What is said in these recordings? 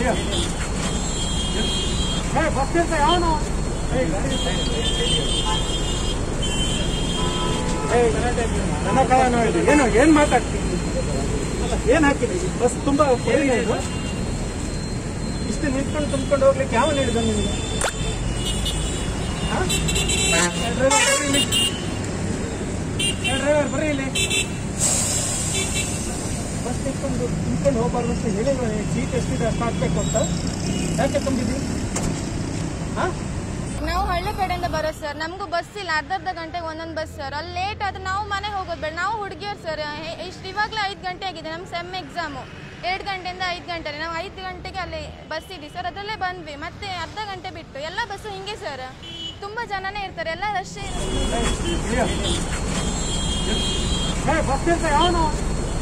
First से आओ ना ನನ್ನ ಕಾರಣ ಇದು ಏನು ಏನು ಮಾತಾಡ್ತೀನಿ ಏನು ಹಾಕಿದ್ದೀವಿ ಬಸ್ ತುಂಬಾ ಫೇಲಿನ ಇದು ಇಷ್ಟು ನಿಂತ್ಕೊಂಡು ತುಂಬ್ಕೊಂಡು ಹೋಗ್ಲಿಕ್ಕೆ ಯಾವ ನೀಡಿದ ನಿಮಗೆ ಡ್ರೈವರ್ ಬರೀ ಇಲ್ಲಿ ಬಸ್ ನಿಂತ್ಕೊಂಡು ತುಂಬ್ಕೊಂಡು ಹೋಗ್ಬಾರ್ದು ಅಂತ ಹೇಳಿದ್ರೆ ಜೀಟ್ ಎಷ್ಟಿದೆ ಅಷ್ಟು ಹಾಕ್ಬೇಕು ಅಂತ ಯಾಕೆ ತುಂಬಿದ್ವಿ ಹಾ ನಾವು ಹಳ್ಳಿ ಕಡೆಯಿಂದ ಬರೋದು ಸರ್ ನಮಗೂ ಬಸ್ ಇಲ್ಲ ಅರ್ಧರ್ಧ ಗಂಟೆಗೆ ಒಂದೊಂದು ಬಸ್ ಸರ್ ಅಲ್ಲಿ ಲೇಟ್ ಆದರೆ ನಾವು ಮನೆ ಹೋಗೋದು ಬೇಡ ನಾವು ಹುಡುಗಿಯರು ಸರ್ ಇಷ್ಟು ಇವಾಗಲೇ 5 ಗಂಟೆ ಆಗಿದೆ ನಮ್ಮ ಸೆಮ್ ಎಕ್ಸಾಮು 2 ಗಂಟೆಯಿಂದ 5 ಗಂಟೆ ನಾವು 5 ಗಂಟೆಗೆ ಅಲ್ಲಿ ಬಸ್ ಇದ್ದೀವಿ ಸರ್ ಅದರಲ್ಲೇ ಬಂದ್ವಿ ಮತ್ತೆ ಅರ್ಧ ಗಂಟೆ ಬಿಟ್ಟು ಎಲ್ಲ ಬಸ್ಸು ಹಿಂಗೆ ಸರ್ ತುಂಬ ಜನನೇ ಇರ್ತಾರೆ ಎಲ್ಲ ರಶ್ ಇರುತ್ತೆ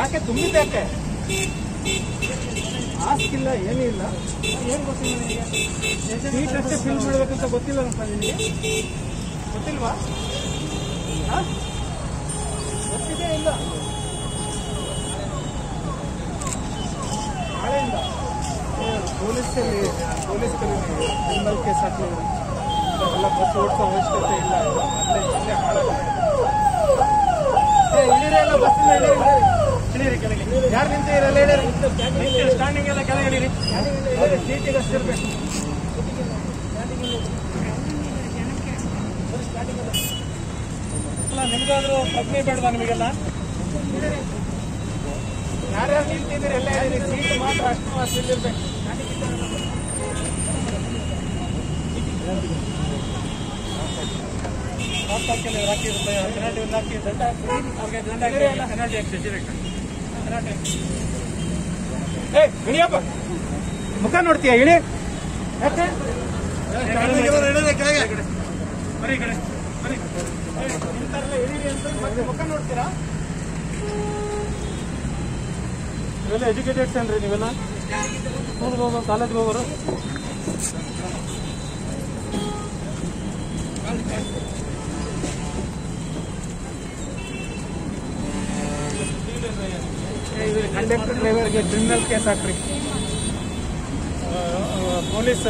ಯಾಕೆ ತುಂಬಿದ್ದ ಯಾಕೆ ಆಸ್ಕಿಲ್ಲ ಏನೂ ಇಲ್ಲ ಏನು ಗೊತ್ತಿಲ್ಲ ನಿಮಗೆ ಸೀಟ್ ಅಷ್ಟೇ ಫಿಲ್ ಮಾಡಬೇಕಂತ ಗೊತ್ತಿಲ್ಲ ಅನ್ಪ ನಿಮಗೆ ಗೊತ್ತಿಲ್ವಾ ಹಾಂ ಗೊತ್ತಿದೆ ಇಲ್ಲ ನಾಳೆಯಿಂದ ಪೊಲೀಸ್ ಕರೀತೀವಿ ಕ್ರಿಮಿನಲ್ ಕೇಸ್ ಹಾಕಿದ್ರು ಎಲ್ಲ ಬಸ್ ಓಡಿಸೋ ಅವಶ್ಯಕತೆ ಇಲ್ಲ ಅಲ್ಲೇ ಹಾಳಾಗಿದೆ ಇಳಿರೆಲ್ಲ ಬಸ್ಸಿನ ಇಳಿರಿ ಕೆಳಗೆ ಯಾರು ನಿಂತಿರಲ್ಲ ಇಳಿರಿ ಸ್ಟ್ಯಾಂಡಿಂಗ್ ಎಲ್ಲ ಕೆಳಗೆ ಇಳಿರಿ ಸೀಟಿಗೆ ಅಷ್ಟಿರ್ಬೇಕು ಅಲ್ಲ ನಿಮ್ಗಾದ್ರೂ ಕಮ್ಮಿ ಬೇಡವಾ ನಿಮಗೆಲ್ಲ ಯಾರ್ಯಾರು ನಿಂತಿದ್ದೀರಿ ಎಲ್ಲ ಇಳಿರಿ ಸೀಟ್ ಮಾತ್ರ ಅಷ್ಟು ಅಷ್ಟು ಇಲ್ಲಿರ್ಬೇಕು ಮುಖ ನೋಡ್ತೀಯ ಹೇಳಿ ಯಾಕೆ ಬರೀ ಕಡೆ ಮುಖ ನೋಡ್ತೀರಾ ಇವೆಲ್ಲ ಎಜುಕೇಟೆಡ್ಸ್ ಅನ್ರಿ ನೀವೆಲ್ಲ ಸ್ಕೂಲ್ಗೆ ಹೋಗೋ ಕಾಲೇಜ್ಗೆ ಹೋಗೋರು ಕಂಡಕ್ಟರ್ ಡ್ರೈವರ್ಗೆ ಕ್ರಿಮಿನಲ್ ಕೇಸ್ ಹಾಕ್ರಿ ಪೊಲೀಸ್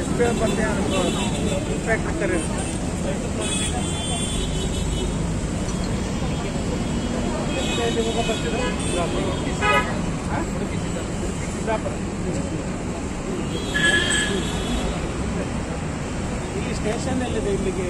ಎಸ್ ಪಿ ಎಫ್ ಅಂತ ಇನ್ಸ್ಪೆಕ್ಟರ್ ಕರೀರಿ ಇಲ್ಲಿ ಸ್ಟೇಷನ್ ಎಲ್ಲಿದೆ ಇಲ್ಲಿಗೆ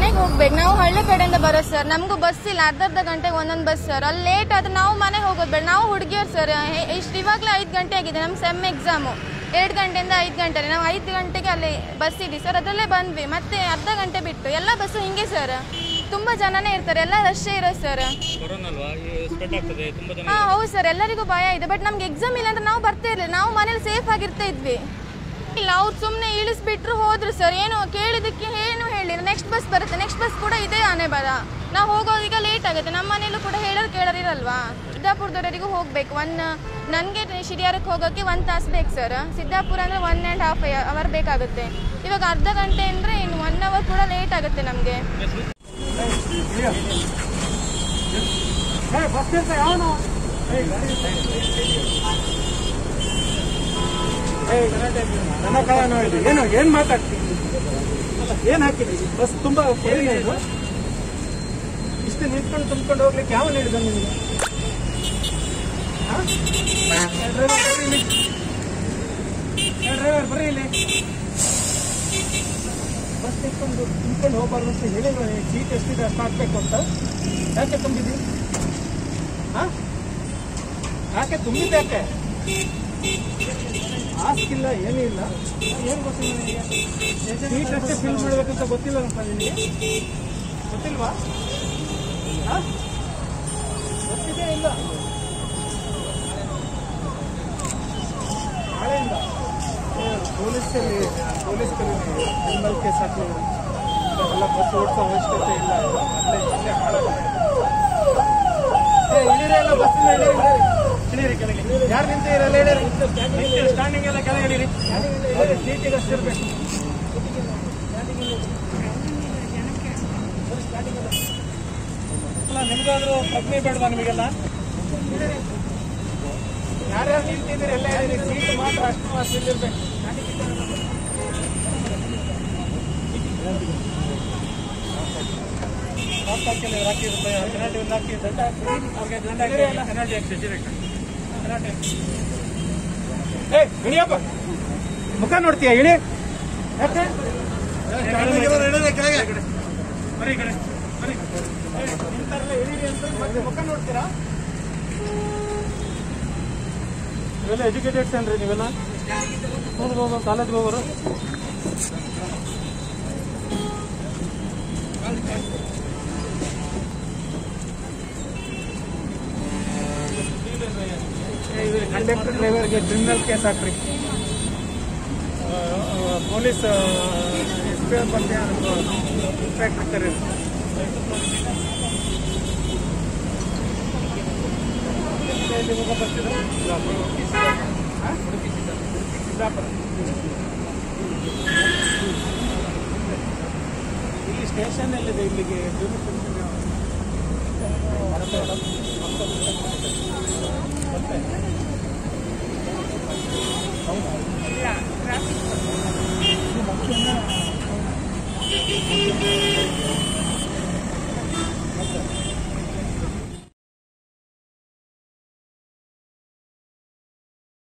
ಮನೆಗೆ ಹೋಗ್ಬೇಕು ನಾವು ಹಳ್ಳಿ ಕಡೆಯಿಂದ ಬರೋದು ಸರ್ ನಮಗೂ ಬಸ್ ಇಲ್ಲ ಅರ್ಧರ್ಧ ಗಂಟೆಗೆ ಒಂದೊಂದು ಬಸ್ ಸರ್ ಅಲ್ಲಿ ಲೇಟ್ ಆದರೆ ನಾವು ಮನೆ ಹೋಗೋದು ಬೇಡ ನಾವು ಹುಡುಗಿಯರು ಸರ್ ಇಷ್ಟು ಇವಾಗಲೇ 5 ಗಂಟೆ ಆಗಿದೆ ನಮ್ಮ ಸೆಮ್ ಎಕ್ಸಾಮು 8 ಗಂಟೆಯಿಂದ 5 ಗಂಟೆ ನಾವು 5 ಗಂಟೆಗೆ ಅಲ್ಲಿ ಬಸ್ ಇದೆ ಸರ್, ಅದರಲ್ಲೇ ಬಂದ್ವಿ. ಮತ್ತೆ ಅರ್ಧ ಗಂಟೆ ಬಿಟ್ಟು ಎಲ್ಲ ಬಸ್ಸು ಹಿಂಗೆ ಸರ್, ತುಂಬ ಜನನೇ ಇರ್ತಾರೆ, ಎಲ್ಲ ರಶ್ಶೇ ಇರೋದು ಸರ್. ಹಾಂ ಹೌದು ಸರ್, ಎಲ್ಲರಿಗೂ ಭಯ ಇದೆ. ಬಟ್ ನಮ್ಗೆ ಎಕ್ಸಾಮ್ ಇಲ್ಲ ಅಂದ್ರೆ ನಾವು ಬರ್ತಾ ಇರಲಿಲ್ಲ, ನಾವು ಮನೇಲಿ ಸೇಫ್ ಆಗಿರ್ತಾ ಇದ್ವಿ. ಇಲ್ಲ ಅವ್ರು ಸುಮ್ಮನೆ ಇಳಿಸ್ಬಿಟ್ರು ಹೋದ್ರು ಸರ್, ಏನು ಕೇಳಿದಕ್ಕೆ ಏನು ಹೇಳಿಲ್ಲ. ನೆಕ್ಸ್ಟ್ ಬಸ್ ಬರುತ್ತೆ, ನೆಕ್ಸ್ಟ್ ಬಸ್ ಕೂಡ ಇದೇ ಆನೆ ಬರ, ನಾವು ಹೋಗೋದೀಗ ಲೇಟ್ ಆಗುತ್ತೆ. ನಮ್ಮ ಮನೆಯಲ್ಲೂ ಕೂಡ ಹೇಳೋರು ಕೇಳೋರಿರಲ್ವಾ. ಸಿದ್ದಾಪುರದವರೆಗೂ ಹೋಗಬೇಕು, ನನಗೆ ಶಿರಿಯಾರಕ್ಕೆ ಹೋಗೋಕ್ಕೆ 1 ತಾಸು ಬೇಕು ಸರ್. ಸಿದ್ದಾಪುರ ಅಂದರೆ 1.5 ಅವರ್ ಬೇಕಾಗುತ್ತೆ. ಇವಾಗ ಅರ್ಧ ಗಂಟೆ ಅಂದರೆ ಇನ್ನು 1 ಅವರ್ ಕೂಡ ಲೇಟ್ ಆಗುತ್ತೆ ನಮಗೆ. ಏನು ಏನು ಮಾತಾಡ್ತೀನಿ, ಏನು ಹಾಕಿದ್ದೀವಿ? ಬಸ್ ತುಂಬ ಇಷ್ಟು ನಿಂತ್ಕೊಂಡು ತುಂಬ್ಕೊಂಡು ಹೋಗ್ಲಿಕ್ಕೆ ಯಾವ ನೀಡಿದ ನಿಮಗೆ? ಡ್ರೈವರ್ ಬರ್ರಿ ಇಲ್ಲಿ, ಬಸ್ ನಿಂತ್ಕೊಂಡು ತುಂಬ್ಕೊಂಡು ಹೋಗ್ಬಾರ್ದು ಅಂತ ಹೇಳಿಲ್ವ? ಸೀಟ್ ಎಷ್ಟಿದೆ ಅಷ್ಟು ಹಾಕ್ಬೇಕು ಅಂತ. ಯಾಕೆ ತುಂಬಿದ್ವಿ? ಹಾಂ ಯಾಕೆ ತುಂಬಿದ್ದು? ಯಾಕೆ ಆಸ್ಕಿಲ್ಲ, ಏನೂ ಇಲ್ಲ, ಏನು ಗೊತ್ತಿಲ್ಲ ನಿಮಗೆ? ಸೀಟ್ ಅಷ್ಟೇ ಫಿಲ್ ಮಾಡಬೇಕಂತ ಗೊತ್ತಿಲ್ಲ ಅಪ್ಪ ನಿಮಗೆ? ಗೊತ್ತಿಲ್ವಾ? ಹಾಂ ಗೊತ್ತಿದೆ ಇಲ್ಲ. ನಾಳೆಯಿಂದ ಪೊಲೀಸ್ನಲ್ಲಿ ಕ್ರಿಮಿನಲ್ ಕೇಸ್ ಹಾಕಿದ್ರು, ಎಲ್ಲ ಬಸ್ ಓಡಿಸೋ ಅವಶ್ಯಕತೆ ಇಲ್ಲ. ಅಲ್ಲೇ ಹಾಳಾಗಿದೆ. ಇಳಿರೆಲ್ಲ ಬಸ್ಸಿನ ಇಳಿರಿ ಕೆಳಗೆ. ಯಾರು ನಿಂತಿರಲ್ಲ ಇಳಿರಿ, ಸ್ಟ್ಯಾಂಡಿಂಗ್ ಎಲ್ಲ ಕೆಳಗೆ ಇಳಿರಿ. ಸೀಟಿಗೆ ಅಷ್ಟಿರಬೇಕು. ನಿಮಗಾದ್ರೂ ಪ್ರಜ್ಞೆ ಬೇಡವಾ ನಿಮಗೆಲ್ಲ? ಯಾರ್ಯಾರು ನಿಂತಿದ್ದೀರಿ ಎಲ್ಲ ಇದ್ದೀರಿ, ಸೀಟ್ ಮಾತ್ರ ಅಷ್ಟು ಮಾತ್ರ ಇಲ್ಲಿರ್ಬೇಕು. ಇಳಿಯಪ್ಪ, ಮುಖ ನೋಡ್ತೀಯ, ಇಳಿ. ಯಾಕೆ ಬರೀ ಕಡೆ ಬರೀ ನಿಂತಾರಲ್ಲ, ಇಳಿರಿ ಅಂತ ಮತ್ತೆ ಮುಖ ನೋಡ್ತೀರಾ? ಇವೆಲ್ಲ ಎಜುಕೇಟೆಡ್ಸ್ ಏನ್ರಿ ನೀವೆಲ್ಲ? ಸ್ಕೂಲ್ಗೆ ಹೋಗೋ, ಕಾಲೇಜ್ಗೆ ಹೋಗೋರು. ಕಂಡಕ್ಟರ್ ಡ್ರೈವರ್ಗೆ ಕ್ರಿಮಿನಲ್ ಕೇಸ್ ಹಾಕ್ರಿ. ಪೊಲೀಸ್ ಎಸ್ಪಿಎಲ್ ಬಗ್ಗೆ ಇನ್ಫ್ಯಾಕ್ಟ್ ಆಗ್ತಾರೆ. ಇಲ್ಲಿ ಸ್ಟೇಷನ್ ಎಲ್ಲಿದೆ? ಇಲ್ಲಿಗೆ